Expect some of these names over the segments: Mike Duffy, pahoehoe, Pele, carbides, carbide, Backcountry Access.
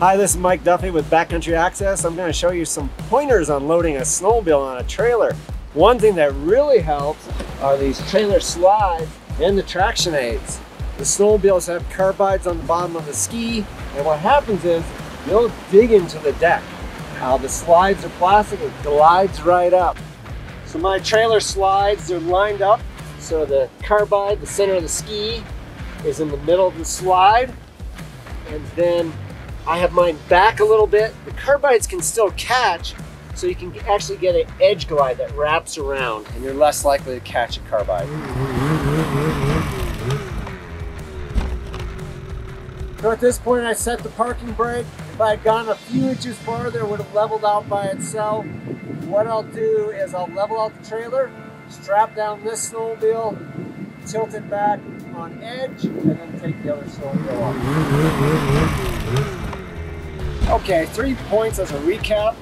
Hi, this is Mike Duffy with Backcountry Access. I'm going to show you some pointers on loading a snowmobile on a trailer. One thing that really helps are these trailer slides and the traction aids. The snowmobiles have carbides on the bottom of the ski, and what happens is you'll dig into the deck. The slides are plastic, it glides right up. So my trailer slides, they're lined up, so the carbide, the center of the ski, is in the middle of the slide, and then I have mine back a little bit. The carbides can still catch, so you can actually get an edge glide that wraps around and you're less likely to catch a carbide. So at this point I set the parking brake. If I had gone a few inches farther, it would have leveled out by itself. What I'll do is I'll level out the trailer, strap down this snowmobile, tilt it back on edge, and then take the other snowmobile off. Okay, 3 points as a recap.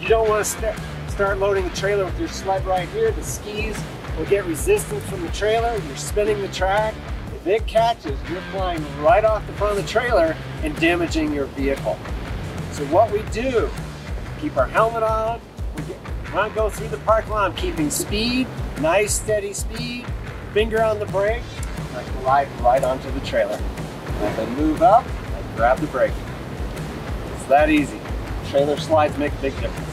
You don't want to start loading the trailer with your sled right here. The skis will get resistance from the trailer. You're spinning the track. If it catches, you're flying right off the front of the trailer and damaging your vehicle. So what we do, keep our helmet on. We want to go through the parking lot, keeping speed, nice steady speed, finger on the brake, and I glide right onto the trailer. And as I move up, I grab the brake. It's that easy. Trailer slides make a big difference.